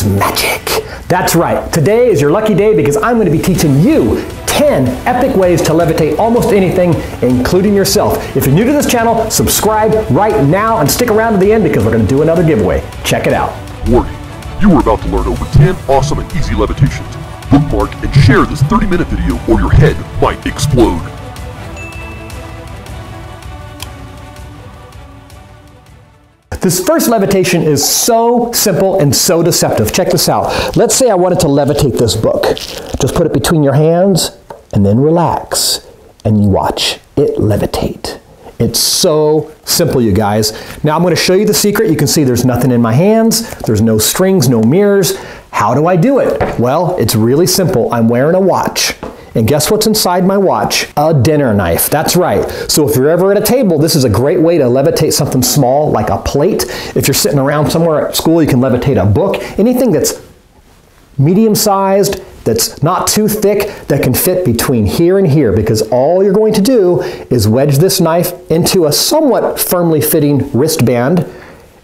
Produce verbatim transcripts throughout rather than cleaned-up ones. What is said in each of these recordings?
It's magic. That's right. Today is your lucky day because I'm going to be teaching you ten epic ways to levitate almost anything, including yourself. If you're new to this channel, subscribe right now and stick around to the end because we're going to do another giveaway. Check it out. Warning, you are about to learn over ten awesome and easy levitations. Bookmark and share this thirty minute video or your head might explode. This first levitation is so simple and so deceptive. Check this out. Let's say I wanted to levitate this book. Just put it between your hands and then relax and you watch it levitate. It's so simple, you guys. Now I'm going to show you the secret. You can see there's nothing in my hands. There's no strings, no mirrors. How do I do it? Well, it's really simple. I'm wearing a watch. And guess what's inside my watch? A dinner knife. That's right. So if you're ever at a table, this is a great way to levitate something small like a plate. If you're sitting around somewhere at school, you can levitate a book. Anything that's medium-sized, that's not too thick, that can fit between here and here, because all you're going to do is wedge this knife into a somewhat firmly fitting wristband.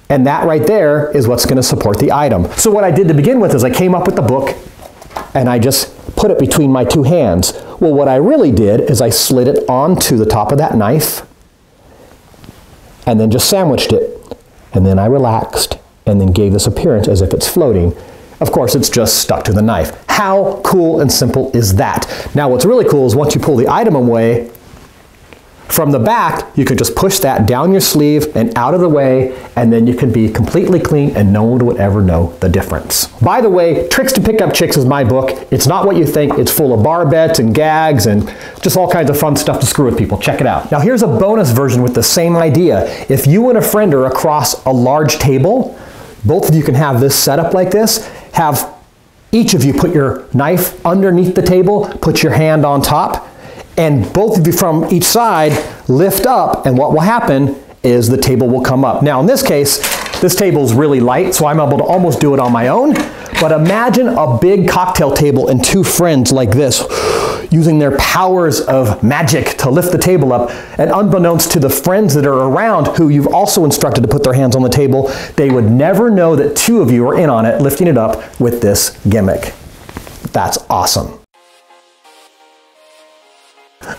And that right there is what's going to support the item. So what I did to begin with is I came up with the book and I just put it between my two hands. Well, what I really did is I slid it onto the top of that knife and then just sandwiched it. And then I relaxed and then gave this appearance as if it's floating. Of course, it's just stuck to the knife. How cool and simple is that? Now, what's really cool is once you pull the item away from the back, you can just push that down your sleeve and out of the way, and then you can be completely clean and no one would ever know the difference. By the way, Tricks to Pick Up Chicks is my book. It's not what you think. It's full of bar bets and gags and just all kinds of fun stuff to screw with people. Check it out. Now here's a bonus version with the same idea. If you and a friend are across a large table, both of you can have this set up like this. Have each of you put your knife underneath the table, put your hand on top, and both of you from each side lift up, and what will happen is the table will come up. Now in this case, this table is really light, so I'm able to almost do it on my own, but imagine a big cocktail table and two friends like this, using their powers of magic to lift the table up, and unbeknownst to the friends that are around, who you've also instructed to put their hands on the table, they would never know that two of you are in on it, lifting it up with this gimmick. That's awesome.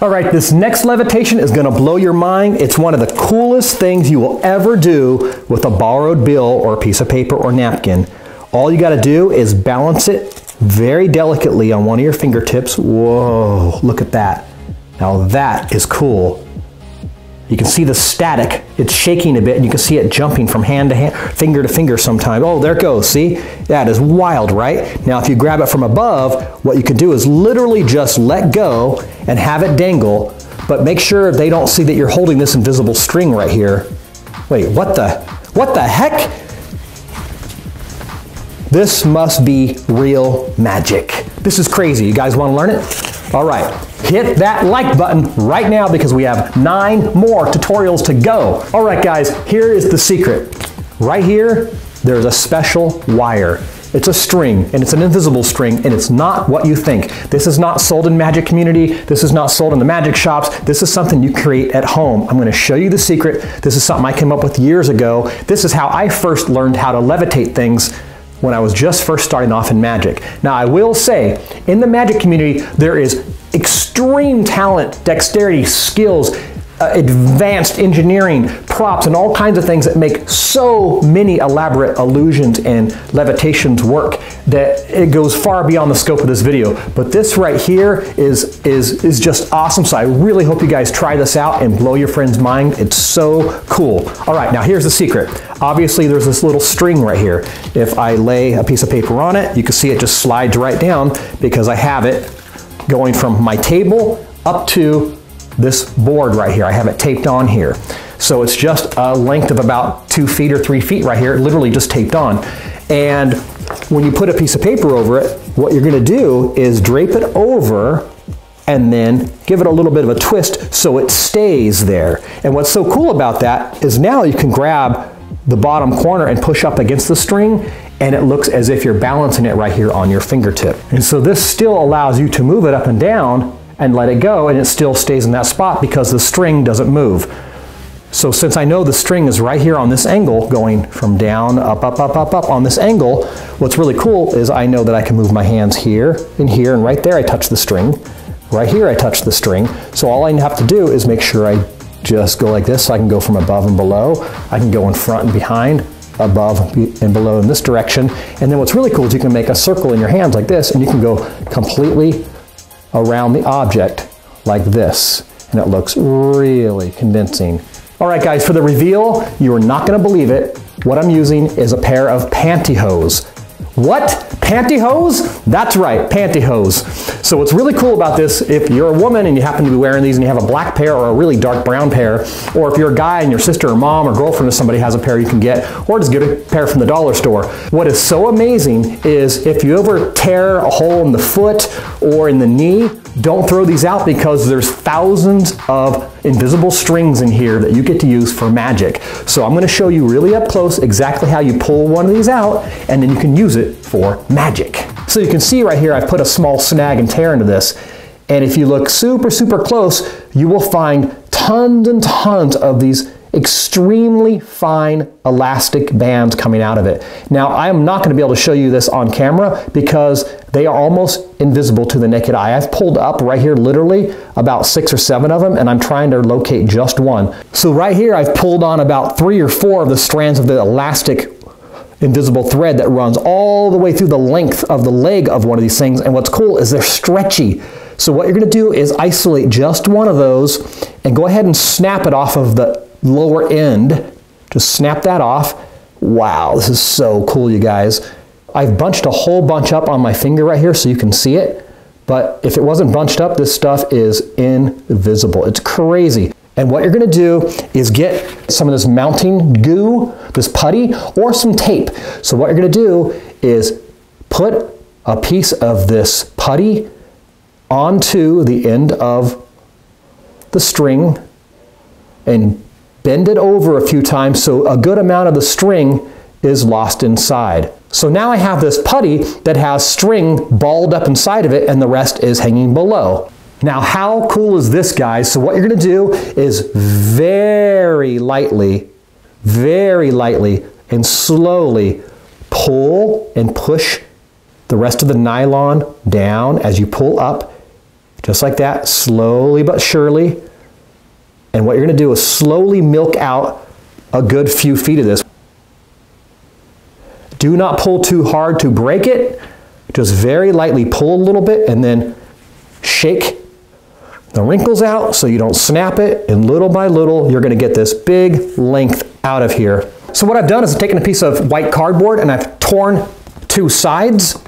All right, this next levitation is going to blow your mind. It's one of the coolest things you will ever do with a borrowed bill or a piece of paper or napkin. All you got to do is balance it very delicately on one of your fingertips. Whoa, look at that. Now that is cool. You can see the static. It's shaking a bit, and you can see it jumping from hand to hand, finger to finger sometimes. Oh, there it goes, see? That is wild, right? Now, if you grab it from above, what you can do is literally just let go and have it dangle, but make sure they don't see that you're holding this invisible string right here. Wait, what the, what the heck? This must be real magic. This is crazy. You guys want to learn it? All right. Hit that like button right now because we have nine more tutorials to go. All right, guys, here is the secret. Right here, there's a special wire. It's a string, and it's an invisible string, and it's not what you think. This is not sold in Magic Community. This is not sold in the magic shops. This is something you create at home. I'm going to show you the secret. This is something I came up with years ago. This is how I first learned how to levitate things when I was just first starting off in Magic. Now, I will say, in the Magic community, there is extreme talent, dexterity, skills, uh, advanced engineering, props, and all kinds of things that make so many elaborate illusions and levitations work that it goes far beyond the scope of this video. But this right here is, is, is just awesome, so I really hope you guys try this out and blow your friend's mind. It's so cool. All right, now here's the secret. Obviously, there's this little string right here. If I lay a piece of paper on it, you can see it just slides right down because I have it going from my table up to this board right here. I have it taped on here. So it's just a length of about two feet or three feet right here, literally just taped on. And when you put a piece of paper over it, what you're gonna do is drape it over and then give it a little bit of a twist so it stays there. And what's so cool about that is now you can grab the bottom corner and push up against the string, and it looks as if you're balancing it right here on your fingertip. And so this still allows you to move it up and down and let it go, and it still stays in that spot because the string doesn't move. So since I know the string is right here on this angle, going from down, up, up, up, up, up on this angle, what's really cool is I know that I can move my hands here and here, and right there I touch the string. Right here I touch the string. So all I have to do is make sure I just go like this. So I can go from above and below. I can go in front and behind, above and below in this direction. And then what's really cool is you can make a circle in your hands like this, and you can go completely around the object like this. And it looks really convincing. All right, guys, for the reveal, you're not gonna believe it. What I'm using is a pair of pantyhose. What? Pantyhose? That's right, pantyhose. So what's really cool about this, if you're a woman and you happen to be wearing these and you have a black pair or a really dark brown pair, or if you're a guy and your sister or mom or girlfriend or somebody has a pair you can get, or just get a pair from the dollar store. What is so amazing is if you ever tear a hole in the foot or in the knee, don't throw these out, because there's thousands of invisible strings in here that you get to use for magic. So I'm going to show you really up close exactly how you pull one of these out, and then you can use it for magic. So you can see right here I've put a small snag and tear into this, and if you look super super close you will find tons and tons of these extremely fine elastic bands coming out of it. Now I'm not going to be able to show you this on camera because they are almost invisible to the naked eye. I've pulled up right here literally about six or seven of them, and I'm trying to locate just one. So right here I've pulled on about three or four of the strands of the elastic invisible thread that runs all the way through the length of the leg of one of these things, and what's cool is they're stretchy. So what you're going to do is isolate just one of those and go ahead and snap it off of the lower end. Just snap that off. Wow, this is so cool, you guys. I've bunched a whole bunch up on my finger right here so you can see it, but if it wasn't bunched up, this stuff is invisible. It's crazy. And what you're gonna do is get some of this mounting goo, this putty, or some tape. So what you're gonna do is put a piece of this putty onto the end of the string and bend it over a few times so a good amount of the string is lost inside. So now I have this putty that has string balled up inside of it and the rest is hanging below. Now how cool is this, guys? So what you're going to do is very lightly, very lightly and slowly pull and push the rest of the nylon down as you pull up, just like that, slowly but surely. And what you're going to do is slowly milk out a good few feet of this. Do not pull too hard to break it. Just very lightly pull a little bit and then shake the wrinkles out so you don't snap it. And little by little, you're going to get this big length out of here. So what I've done is I've taken a piece of white cardboard and I've torn two sides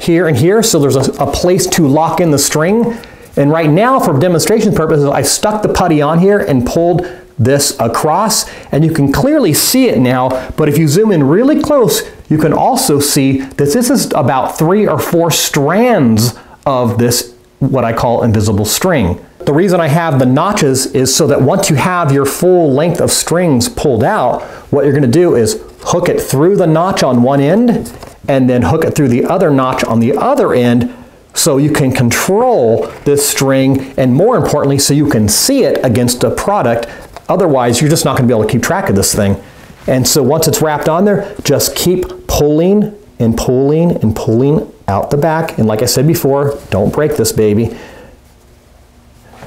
here and here. So there's a, a place to lock in the string. And right now, for demonstration purposes, I stuck the putty on here and pulled this across, and you can clearly see it now, but if you zoom in really close, you can also see that this is about three or four strands of this, what I call invisible string. The reason I have the notches is so that once you have your full length of strings pulled out, what you're gonna do is hook it through the notch on one end, and then hook it through the other notch on the other end, so you can control this string, and more importantly, so you can see it against a product. Otherwise, you're just not going to be able to keep track of this thing. And so once it's wrapped on there, just keep pulling and pulling and pulling out the back. And like I said before, don't break this baby.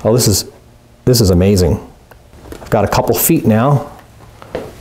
Oh, this is, this is amazing. I've got a couple feet now.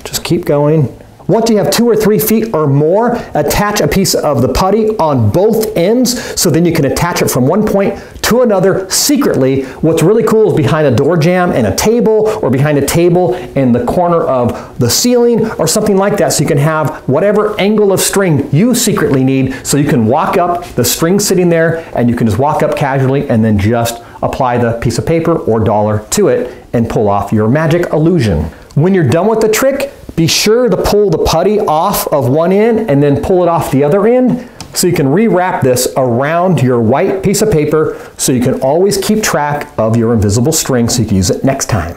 Just keep going. Once you have two or three feet or more, attach a piece of the putty on both ends, so then you can attach it from one point to another secretly. What's really cool is behind a door jamb and a table, or behind a table and the corner of the ceiling or something like that, so you can have whatever angle of string you secretly need, so you can walk up, the string sitting there, and you can just walk up casually and then just apply the piece of paper or dollar to it and pull off your magic illusion. When you're done with the trick, be sure to pull the putty off of one end and then pull it off the other end, so you can rewrap this around your white piece of paper so you can always keep track of your invisible string so you can use it next time.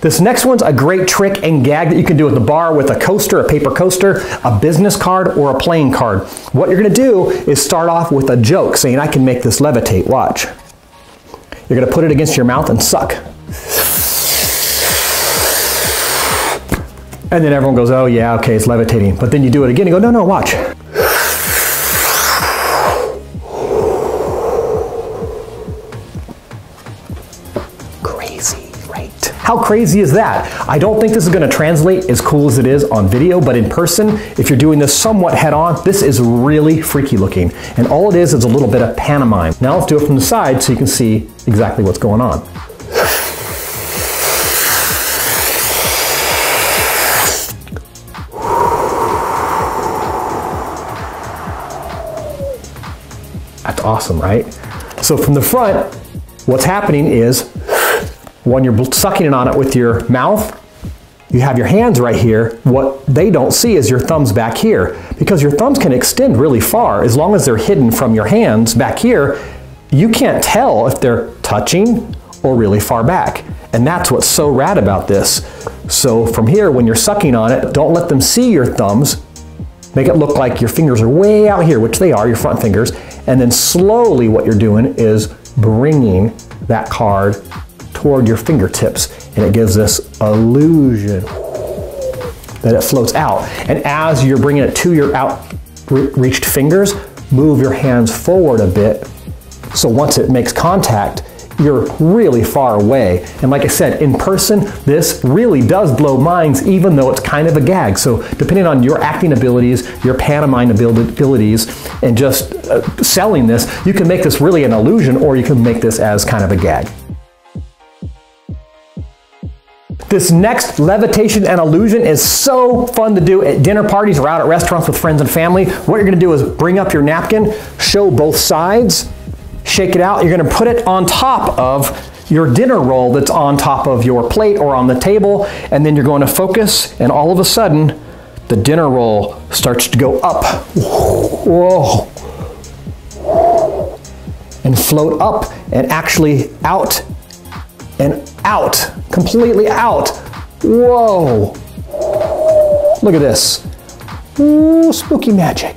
This next one's a great trick and gag that you can do at the bar with a coaster, a paper coaster, a business card, or a playing card. What you're going to do is start off with a joke saying, I can make this levitate, watch. You're gonna put it against your mouth and suck. And then everyone goes, oh yeah, okay, it's levitating. But then you do it again and go, no, no, watch. Crazy, right? How crazy is that? I don't think this is gonna translate as cool as it is on video, but in person, if you're doing this somewhat head on, this is really freaky looking. And all it is is a little bit of pantomime. Now let's do it from the side so you can see exactly what's going on. That's awesome, right? So from the front, what's happening is when you're sucking on it with your mouth, you have your hands right here. What they don't see is your thumbs back here, because your thumbs can extend really far. As long as they're hidden from your hands back here, you can't tell if they're touching or really far back. And that's what's so rad about this. So from here, when you're sucking on it, don't let them see your thumbs. Make it look like your fingers are way out here, which they are, your front fingers. And then slowly what you're doing is bringing that card toward your fingertips. And it gives this illusion that it floats out. And as you're bringing it to your outreached fingers, move your hands forward a bit. So once it makes contact, you're really far away. And like I said, in person, this really does blow minds, even though it's kind of a gag. So depending on your acting abilities, your pantomime abilities, and just uh, selling this, you can make this really an illusion, or you can make this as kind of a gag. This next levitation and illusion is so fun to do at dinner parties or out at restaurants with friends and family. What you're gonna do is bring up your napkin, show both sides, shake it out. You're gonna put it on top of your dinner roll that's on top of your plate or on the table, and then you're going to focus, and all of a sudden, the dinner roll starts to go up. Whoa. And float up and actually out and out, completely out. Whoa. Look at this. Ooh, spooky magic.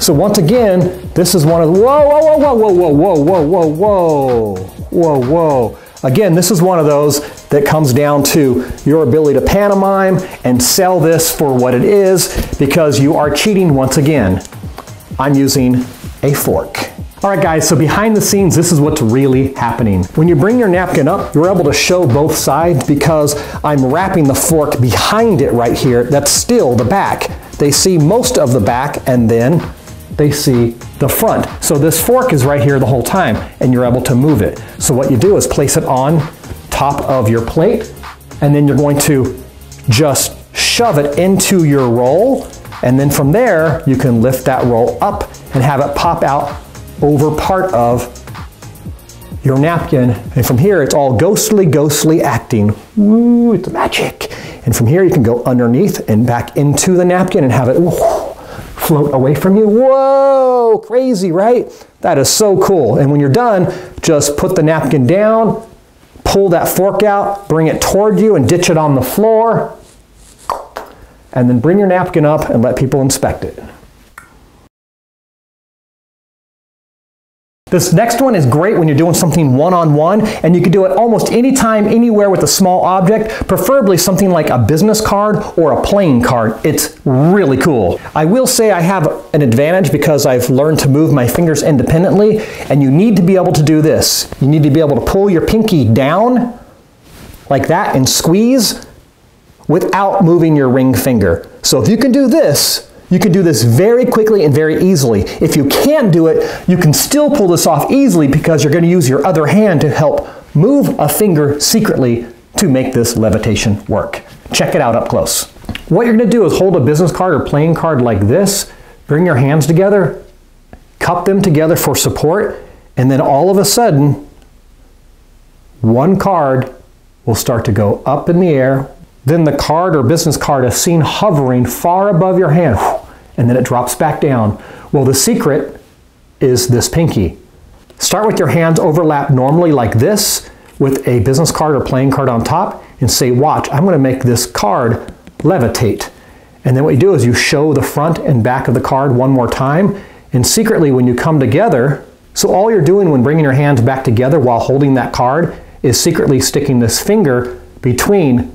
So once again, this is one of the, whoa, whoa, whoa, whoa, whoa, whoa, whoa, whoa, whoa, whoa, whoa. Again, this is one of those that comes down to your ability to pantomime and sell this for what it is, because you are cheating once again. I'm using a fork. All right guys, so behind the scenes, this is what's really happening. When you bring your napkin up, you're able to show both sides because I'm wrapping the fork behind it right here. That's still the back. They see most of the back, and then they see the front. So this fork is right here the whole time, and you're able to move it. So what you do is place it on top of your plate, and then you're going to just shove it into your roll, and then from there, you can lift that roll up and have it pop out over part of your napkin. And from here, it's all ghostly, ghostly acting. Woo, it's magic. And from here, you can go underneath and back into the napkin and have it float away from you. Whoa, crazy, right? That is so cool. And when you're done, just put the napkin down, pull that fork out, bring it toward you and ditch it on the floor. And then bring your napkin up and let people inspect it. This next one is great when you're doing something one-on-one, and you can do it almost anytime, anywhere with a small object, preferably something like a business card or a playing card. It's really cool. I will say I have an advantage because I've learned to move my fingers independently, and you need to be able to do this. You need to be able to pull your pinky down like that and squeeze without moving your ring finger. So if you can do this, you can do this very quickly and very easily. If you can't do it, you can still pull this off easily because you're going to use your other hand to help move a finger secretly to make this levitation work. Check it out up close. What you're going to do is hold a business card or playing card like this, bring your hands together, cup them together for support, and then all of a sudden, one card will start to go up in the air. Then the card or business card is seen hovering far above your hand, and then it drops back down. Well, the secret is this pinky. Start with your hands overlapped normally like this, with a business card or playing card on top, and say, watch, I'm going to make this card levitate. And then what you do is you show the front and back of the card one more time, and secretly when you come together, So all you're doing when bringing your hands back together while holding that card is secretly sticking this finger between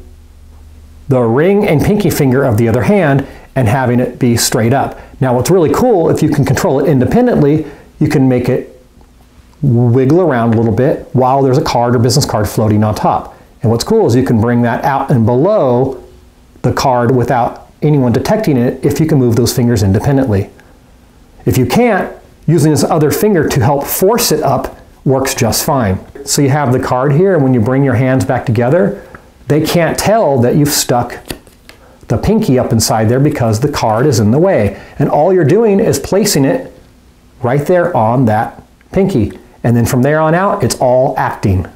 the ring and pinky finger of the other hand and having it be straight up. Now what's really cool, if you can control it independently, you can make it wiggle around a little bit while there's a card or business card floating on top. And what's cool is you can bring that out and below the card without anyone detecting it if you can move those fingers independently. If you can't, using this other finger to help force it up works just fine. So you have the card here, and when you bring your hands back together, they can't tell that you've stuck the pinky up inside there because the card is in the way. And all you're doing is placing it right there on that pinky. And then from there on out, it's all acting.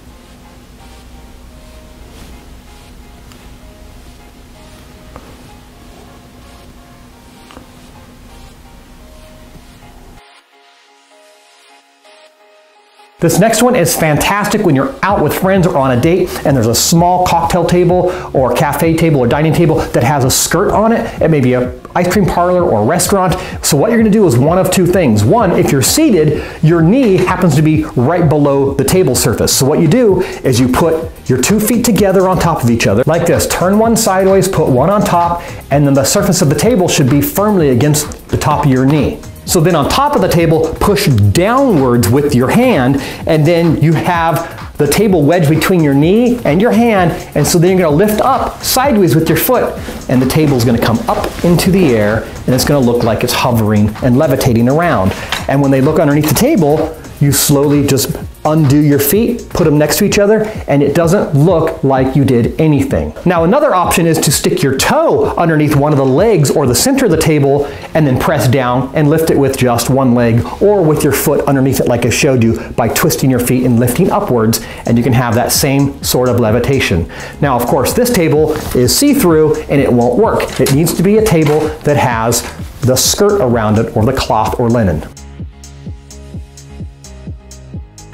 This next one is fantastic when you're out with friends or on a date and there's a small cocktail table or cafe table or dining table that has a skirt on it. It may be an ice cream parlor or a restaurant. So what you're gonna do is one of two things. One, if you're seated, your knee happens to be right below the table surface. So what you do is you put your two feet together on top of each other like this. Turn one sideways, put one on top, and then the surface of the table should be firmly against the top of your knee. So then on top of the table, push downwards with your hand, and then you have the table wedged between your knee and your hand, and so then you're gonna lift up sideways with your foot, and the table's gonna come up into the air, and it's gonna look like it's hovering and levitating around. And when they look underneath the table, you slowly just undo your feet, put them next to each other, and it doesn't look like you did anything. Now another option is to stick your toe underneath one of the legs or the center of the table and then press down and lift it with just one leg or with your foot underneath it like I showed you by twisting your feet and lifting upwards, and you can have that same sort of levitation. Now of course this table is see-through and it won't work. It needs to be a table that has the skirt around it or the cloth or linen.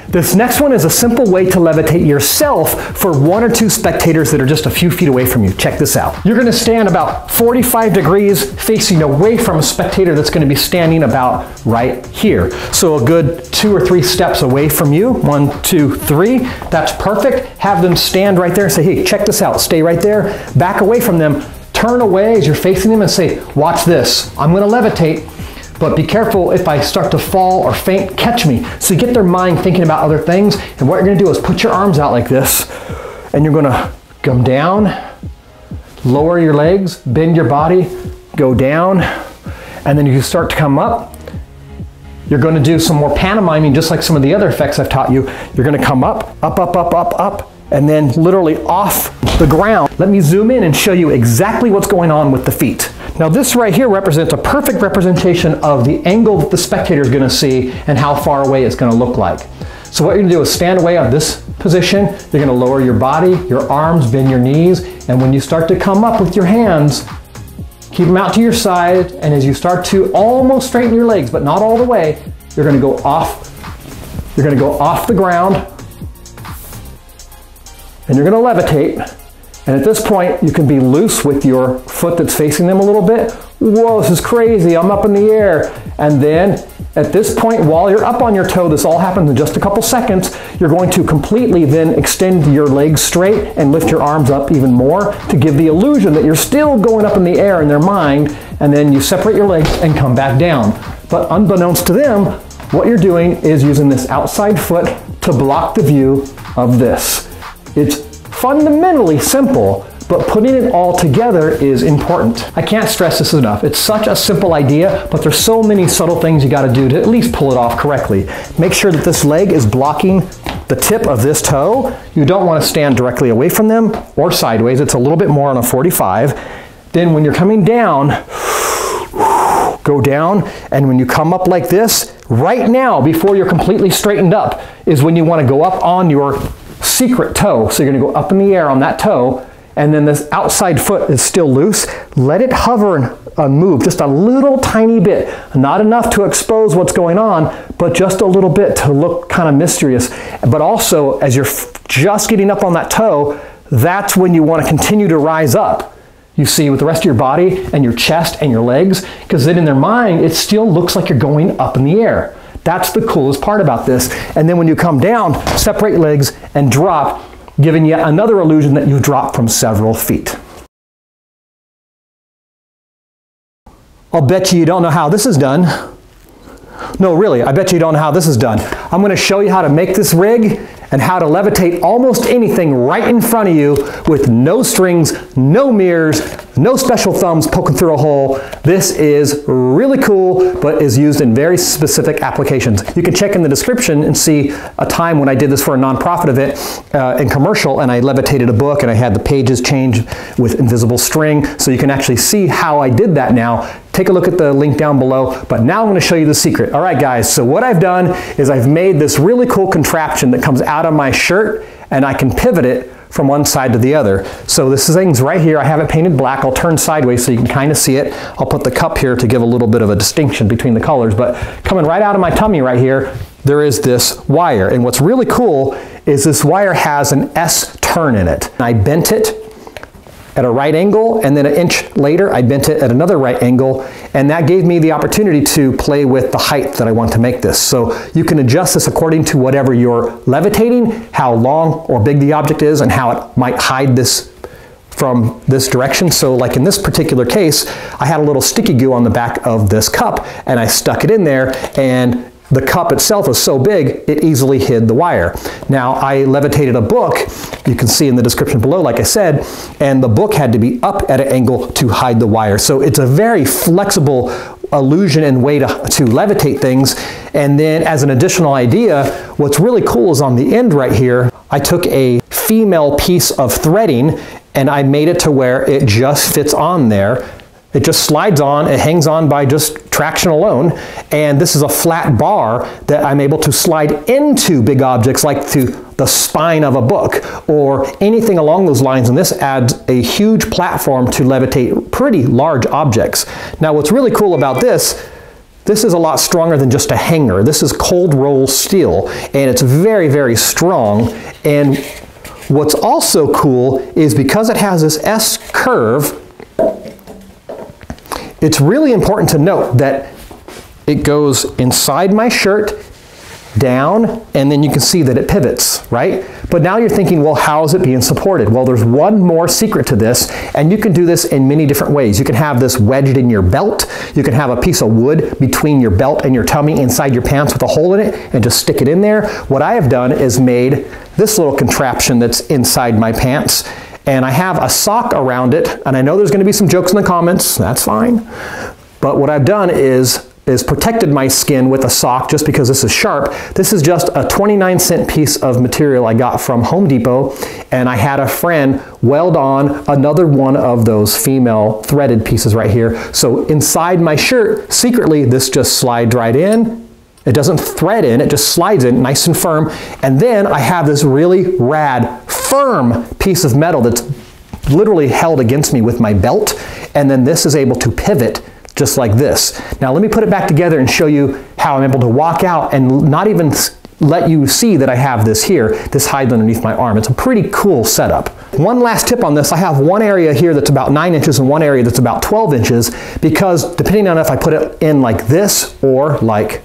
This next one is a simple way to levitate yourself for one or two spectators that are just a few feet away from you. Check this out. You're gonna stand about forty-five degrees facing away from a spectator that's gonna be standing about right here. So a good two or three steps away from you. One, two, three. That's perfect. Have them stand right there and say, hey, check this out. Stay right there. Back away from them. Turn away as you're facing them and say, watch this. I'm gonna levitate. But be careful if I start to fall or faint, catch me. So you get their mind thinking about other things, and what you're gonna do is put your arms out like this, and you're gonna come down, lower your legs, bend your body, go down, and then you start to come up. You're gonna do some more pantomiming, just like some of the other effects I've taught you. You're gonna come up, up, up, up, up, up, and then literally off the ground. Let me zoom in and show you exactly what's going on with the feet. Now this right here represents a perfect representation of the angle that the spectator is going to see and how far away it's going to look like. So what you're going to do is stand away on this position. You're going to lower your body, your arms, bend your knees, and when you start to come up with your hands, keep them out to your side, and as you start to almost straighten your legs, but not all the way, you're going to go off, you're going to go off the ground, and you're going to levitate. And at this point, you can be loose with your foot that's facing them a little bit. Whoa, this is crazy, I'm up in the air. And then at this point, while you're up on your toe, this all happens in just a couple seconds, you're going to completely then extend your legs straight and lift your arms up even more to give the illusion that you're still going up in the air in their mind, and then you separate your legs and come back down. But unbeknownst to them, what you're doing is using this outside foot to block the view of this. It's fundamentally simple, but putting it all together is important. I can't stress this enough. It's such a simple idea, but there's so many subtle things you gotta do to at least pull it off correctly. Make sure that this leg is blocking the tip of this toe. You don't wanna stand directly away from them or sideways. It's a little bit more on a forty-five. Then when you're coming down, go down, and when you come up like this, right now, before you're completely straightened up, is when you wanna go up on your secret toe. So you're gonna go up in the air on that toe, and then this outside foot is still loose. Let it hover and uh, move just a little tiny bit. Not enough to expose what's going on, but just a little bit to look kind of mysterious. But also, as you're just getting up on that toe, that's when you want to continue to rise up. You see, with the rest of your body and your chest and your legs, because then in their mind, it still looks like you're going up in the air. That's the coolest part about this. And then when you come down, separate legs and drop, giving you another illusion that you drop from several feet. I'll bet you you don't know how this is done. No, really, I bet you don't know how this is done. I'm going to show you how to make this rig and how to levitate almost anything right in front of you with no strings, no mirrors, no special thumbs poking through a hole. This is really cool, but is used in very specific applications. You can check in the description and see a time when I did this for a nonprofit event uh, and commercial, and I levitated a book and I had the pages change with invisible string, so you can actually see how I did that now. Take a look at the link down below, but now I'm going to show you the secret. All right, guys, so what I've done is I've made this really cool contraption that comes out of my shirt, and I can pivot it from one side to the other. So this thing's right here. I have it painted black. I'll turn sideways so you can kind of see it. I'll put the cup here to give a little bit of a distinction between the colors, but coming right out of my tummy right here, there is this wire. And what's really cool is this wire has an S turn in it. I bent it at a right angle, and then an inch later I bent it at another right angle, and that gave me the opportunity to play with the height that I want to make this. So you can adjust this according to whatever you're levitating, how long or big the object is, and how it might hide this from this direction. So like in this particular case, I had a little sticky goo on the back of this cup, and I stuck it in there, and the cup itself was so big, it easily hid the wire. Now, I levitated a book, you can see in the description below, like I said, and the book had to be up at an angle to hide the wire. So it's a very flexible illusion and way to, to levitate things. And then as an additional idea, what's really cool is on the end right here, I took a female piece of threading and I made it to where it just fits on there. It just slides on, it hangs on by just traction alone, and this is a flat bar that I'm able to slide into big objects like to the spine of a book or anything along those lines, and this adds a huge platform to levitate pretty large objects. Now what's really cool about this, this is a lot stronger than just a hanger. This is cold roll steel, and it's very, very strong, and what's also cool is because it has this S curve, it's really important to note that it goes inside my shirt, down, and then you can see that it pivots, right? But now you're thinking, well, how is it being supported? Well, there's one more secret to this, and you can do this in many different ways. You can have this wedged in your belt. You can have a piece of wood between your belt and your tummy inside your pants with a hole in it and just stick it in there. What I have done is made this little contraption that's inside my pants, and I have a sock around it, and I know there's gonna be some jokes in the comments, that's fine. But what I've done is, is protected my skin with a sock just because this is sharp. This is just a twenty-nine cent piece of material I got from Home Depot, and I had a friend weld on another one of those female threaded pieces right here. So inside my shirt, secretly, this just slides right in. It doesn't thread in, it just slides in nice and firm. And then I have this really rad, firm piece of metal that's literally held against me with my belt. And then this is able to pivot just like this. Now let me put it back together and show you how I'm able to walk out and not even let you see that I have this here. This hides underneath my arm. It's a pretty cool setup. One last tip on this, I have one area here that's about nine inches and one area that's about twelve inches, because depending on if I put it in like this or like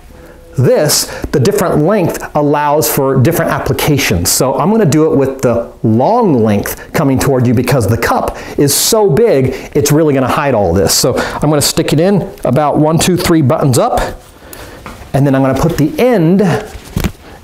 this, the different length allows for different applications. So I'm going to do it with the long length coming toward you because the cup is so big, it's really going to hide all this. So I'm going to stick it in about one, two, three buttons up, and then I'm going to put the end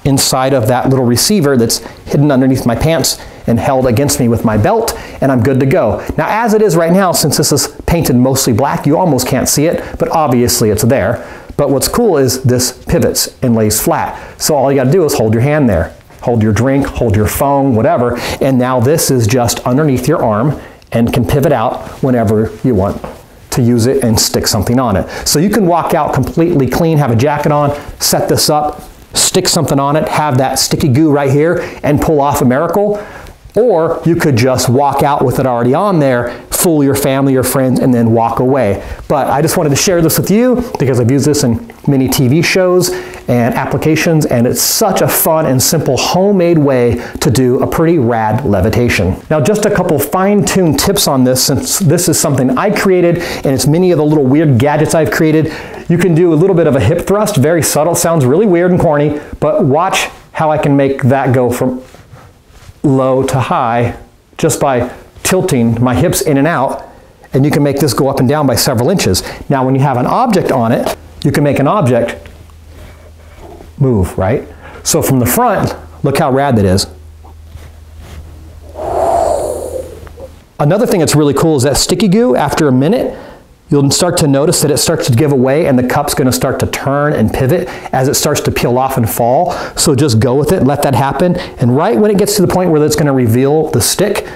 inside of that little receiver that's hidden underneath my pants and held against me with my belt, and I'm good to go. Now as it is right now, since this is painted mostly black, you almost can't see it, but obviously it's there. But what's cool is this pivots and lays flat. So all you gotta do is hold your hand there. Hold your drink, hold your phone, whatever, and now this is just underneath your arm and can pivot out whenever you want to use it and stick something on it. So you can walk out completely clean, have a jacket on, set this up, stick something on it, have that sticky goo right here, and pull off a miracle. Or you could just walk out with it already on there, fool your family or friends, and then walk away. But I just wanted to share this with you because I've used this in many T V shows, and applications, and it's such a fun and simple homemade way to do a pretty rad levitation. Now, just a couple fine-tuned tips on this, since this is something I created and it's many of the little weird gadgets I've created. You can do a little bit of a hip thrust, very subtle, sounds really weird and corny, but watch how I can make that go from low to high just by tilting my hips in and out, and you can make this go up and down by several inches. Now, when you have an object on it, you can make an object move, right? So from the front, look how rad that is. Another thing that's really cool is that sticky goo, after a minute, you'll start to notice that it starts to give away and the cup's gonna start to turn and pivot as it starts to peel off and fall. So just go with it, let that happen. And right when it gets to the point where it's gonna reveal the stick,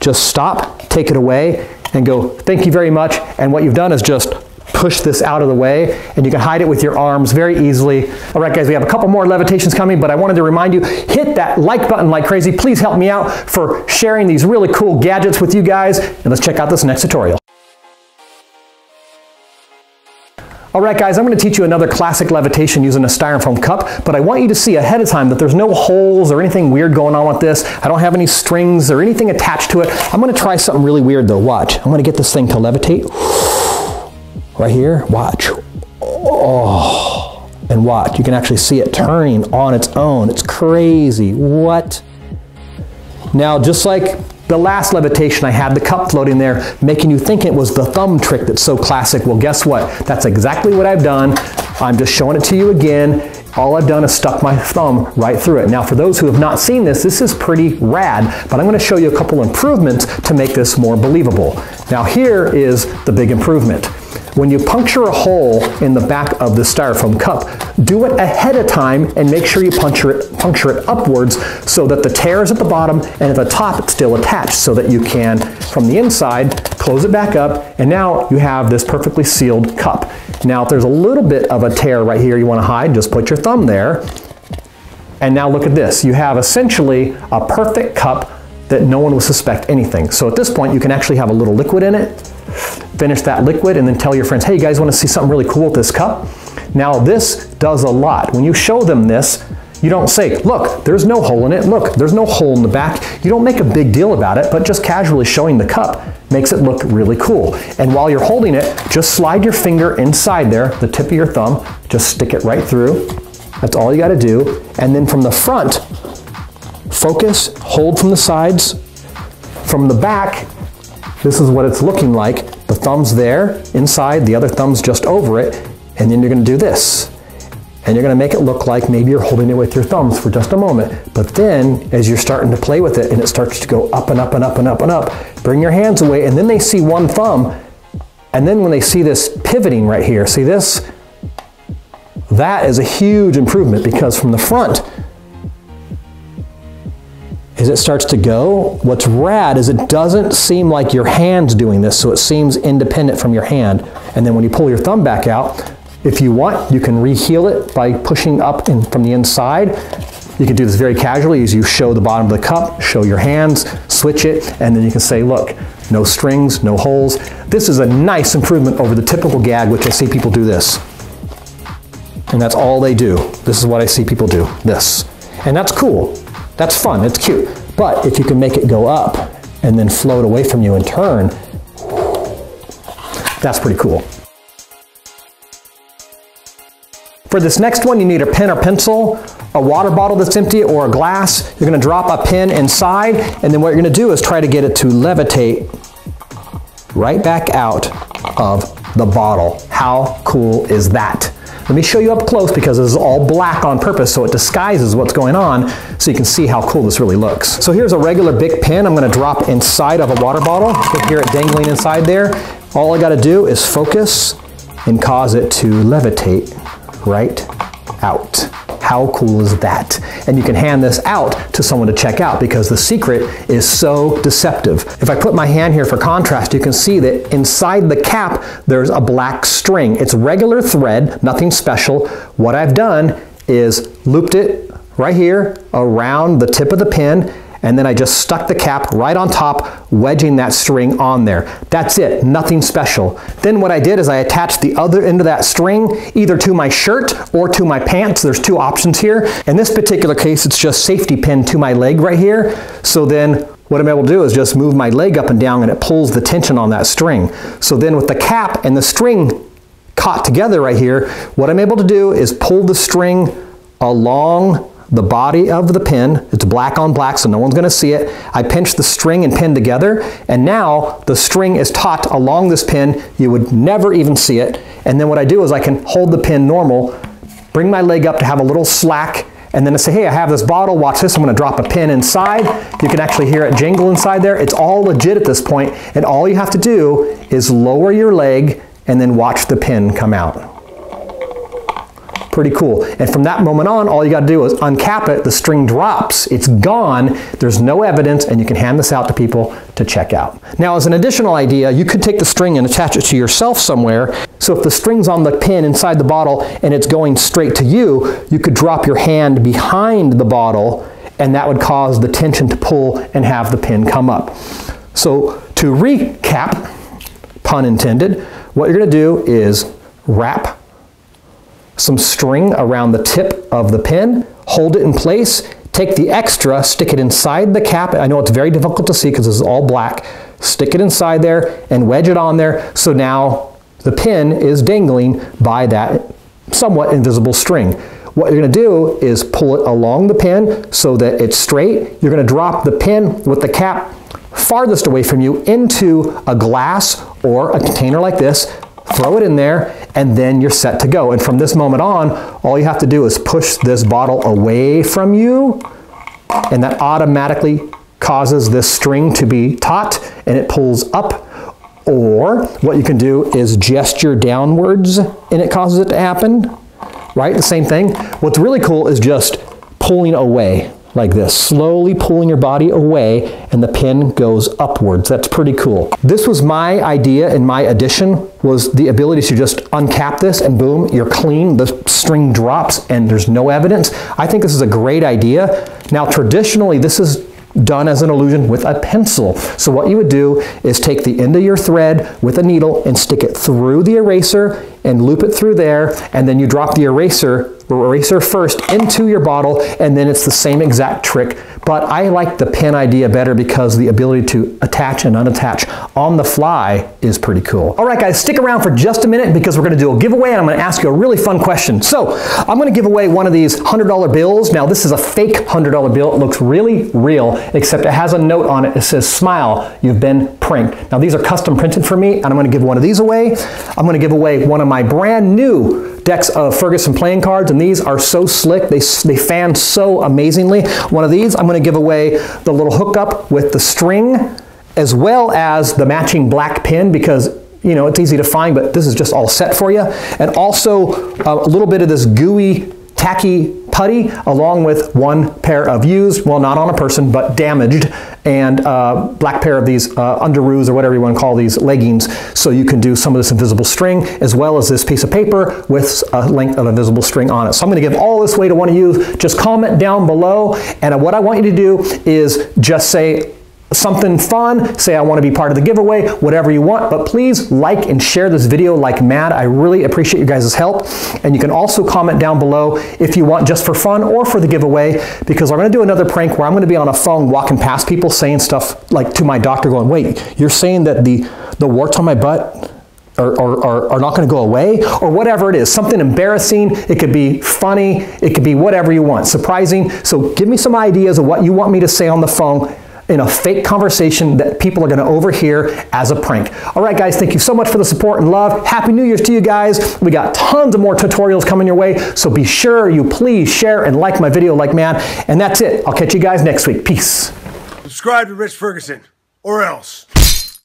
just stop, take it away, and go, thank you very much. And what you've done is just push this out of the way, and you can hide it with your arms very easily. All right, guys, we have a couple more levitations coming, but I wanted to remind you, hit that like button like crazy. Please help me out for sharing these really cool gadgets with you guys, and let's check out this next tutorial. All right, guys, I'm going to teach you another classic levitation using a styrofoam cup, but I want you to see ahead of time that there's no holes or anything weird going on with this. I don't have any strings or anything attached to it. I'm going to try something really weird, though. Watch. I'm going to get this thing to levitate. Right here. Watch. Oh. And watch. You can actually see it turning on its own. It's crazy. What? Now, just like the last levitation, I had the cup floating there, making you think it was the thumb trick that's so classic. Well, guess what? That's exactly what I've done. I'm just showing it to you again. All I've done is stuck my thumb right through it. Now, for those who have not seen this, this is pretty rad, but I'm gonna show you a couple improvements to make this more believable. Now, here is the big improvement. When you puncture a hole in the back of the styrofoam cup, do it ahead of time and make sure you puncture it, puncture it upwards so that the tear is at the bottom and at the top it's still attached, so that you can, from the inside, close it back up, and now you have this perfectly sealed cup. Now, if there's a little bit of a tear right here you want to hide, just put your thumb there. And now look at this. You have essentially a perfect cup that no one will suspect anything. So at this point, you can actually have a little liquid in it. Finish that liquid and then tell your friends, hey, you guys want to see something really cool with this cup? Now, this does a lot. When you show them this, you don't say, look, there's no hole in it. Look, there's no hole in the back. You don't make a big deal about it, but just casually showing the cup makes it look really cool. And while you're holding it, just slide your finger inside there, the tip of your thumb, just stick it right through. That's all you got to do. And then from the front, focus, hold from the sides, from the back, this is what it's looking like. The thumb's there, inside, the other thumb's just over it, and then you're gonna do this. And you're gonna make it look like maybe you're holding it with your thumbs for just a moment, but then, as you're starting to play with it and it starts to go up and up and up and up and up, bring your hands away, and then they see one thumb, and then when they see this pivoting right here, see this? That is a huge improvement, because from the front, as it starts to go, what's rad is it doesn't seem like your hand's doing this, so it seems independent from your hand. And then when you pull your thumb back out, if you want, you can re-heel it by pushing up in, from the inside. You can do this very casually as you show the bottom of the cup, show your hands, switch it, and then you can say, look, no strings, no holes. This is a nice improvement over the typical gag, which I see people do this. And that's all they do. This is what I see people do, this. And that's cool. That's fun, it's cute. But if you can make it go up and then float away from you and turn, that's pretty cool. For this next one, you need a pen or pencil, a water bottle that's empty, or a glass. You're gonna drop a pin inside, and then what you're gonna do is try to get it to levitate right back out of the bottle. How cool is that? Let me show you up close, because this is all black on purpose so it disguises what's going on, so you can see how cool this really looks. So here's a regular Bic pen I'm gonna drop inside of a water bottle. You can hear it dangling inside there. All I gotta do is focus and cause it to levitate right out. How cool is that? And you can hand this out to someone to check out, because the secret is so deceptive. If I put my hand here for contrast, you can see that inside the cap, there's a black string. It's regular thread, nothing special. What I've done is looped it right here around the tip of the pin, and then I just stuck the cap right on top, wedging that string on there. That's it, nothing special. Then what I did is I attached the other end of that string either to my shirt or to my pants. There's two options here. In this particular case, it's just safety pin to my leg right here. So then what I'm able to do is just move my leg up and down and it pulls the tension on that string. So then with the cap and the string caught together right here, what I'm able to do is pull the string along the body of the pin. It's black on black, so no one's going to see it. I pinch the string and pin together, and now the string is taut along this pin. You would never even see it. And then what I do is I can hold the pin normal, bring my leg up to have a little slack, and then I say, hey, I have this bottle, watch this, I'm going to drop a pin inside. You can actually hear it jingle inside there. It's all legit at this point, and all you have to do is lower your leg and then watch the pin come out. Pretty cool. And from that moment on, all you got to do is uncap it, the string drops, it's gone, there's no evidence, and you can hand this out to people to check out. Now, as an additional idea, you could take the string and attach it to yourself somewhere. So if the string's on the pin inside the bottle and it's going straight to you, you could drop your hand behind the bottle, and that would cause the tension to pull and have the pin come up. So to recap, pun intended, what you're going to do is wrap some string around the tip of the pin, hold it in place, take the extra, stick it inside the cap. I know it's very difficult to see because this is all black. Stick it inside there and wedge it on there, so now the pin is dangling by that somewhat invisible string. What you're going to do is pull it along the pin so that it's straight. You're going to drop the pin with the cap farthest away from you into a glass or a container like this, throw it in there, and then you're set to go. And from this moment on, all you have to do is push this bottle away from you, and that automatically causes this string to be taut, and it pulls up. Or what you can do is gesture downwards, and it causes it to happen, right? The same thing. What's really cool is just pulling away like this, slowly pulling your body away, and the pin goes upwards. That's pretty cool. This was my idea, and my addition was the ability to just uncap this and boom, you're clean, the string drops and there's no evidence. I think this is a great idea. Now traditionally, this is done as an illusion with a pencil. So what you would do is take the end of your thread with a needle and stick it through the eraser and loop it through there, and then you drop the eraser eraser first into your bottle, and then it's the same exact trick. But I like the pen idea better because the ability to attach and unattach on the fly is pretty cool. All right guys, stick around for just a minute because we're going to do a giveaway, and I'm going to ask you a really fun question. So I'm going to give away one of these one hundred dollar bills. Now this is a fake one hundred dollar bill. It looks really real, except it has a note on it that says, smile, you've been pranked. Now these are custom printed for me, and I'm going to give one of these away. I'm going to give away one of my brand new decks of Ferguson playing cards, and these are so slick, they, they fan so amazingly. One of these, I'm going to give away the little hookup with the string as well as the matching black pin because, you know, it's easy to find, but this is just all set for you. And also uh, a little bit of this gooey, tacky putty along with one pair of used, well not on a person, but damaged, and uh, black pair of these uh, underoos or whatever you want to call these leggings, so you can do some of this invisible string as well as this piece of paper with a length of invisible string on it. So I'm going to give all this away to one of you. Just comment down below, and what I want you to do is just say something fun, say I want to be part of the giveaway, whatever you want, but please like and share this video like mad. I really appreciate you guys' help, and you can also comment down below if you want just for fun or for the giveaway, because I'm going to do another prank where I'm going to be on a phone walking past people saying stuff like to my doctor going, wait, you're saying that the, the warts on my butt Or, or, or not going to go away, or whatever it is, something embarrassing. It could be funny, it could be whatever you want, surprising. So give me some ideas of what you want me to say on the phone in a fake conversation that people are going to overhear as a prank. All right guys, thank you so much for the support and love. Happy New Year's to you guys. We got tons of more tutorials coming your way, so be sure you please share and like my video like mad. And that's it. I'll catch you guys next week. Peace. Subscribe to Rich Ferguson or else.